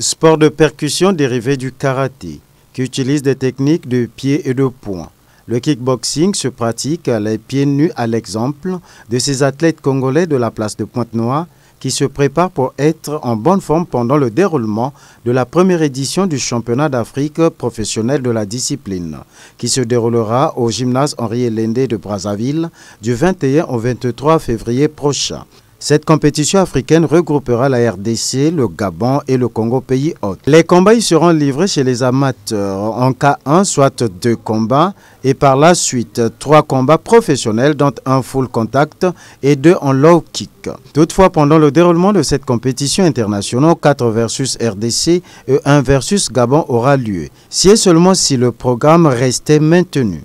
Sport de percussion dérivé du karaté, qui utilise des techniques de pieds et de poings. Le kickboxing se pratique les pieds nus à l'exemple de ces athlètes congolais de la place de Pointe-Noire qui se préparent pour être en bonne forme pendant le déroulement de la première édition du championnat d'Afrique professionnel de la discipline qui se déroulera au gymnase Henri Elende de Brazzaville du 21 au 23 février prochain. Cette compétition africaine regroupera la RDC, le Gabon et le Congo pays hôte. Les combats y seront livrés chez les amateurs en K1, soit 2 combats, et par la suite 3 combats professionnels, dont un full contact et 2 en low kick. Toutefois, pendant le déroulement de cette compétition internationale, 4 versus RDC et 1 versus Gabon aura lieu, si et seulement si le programme restait maintenu.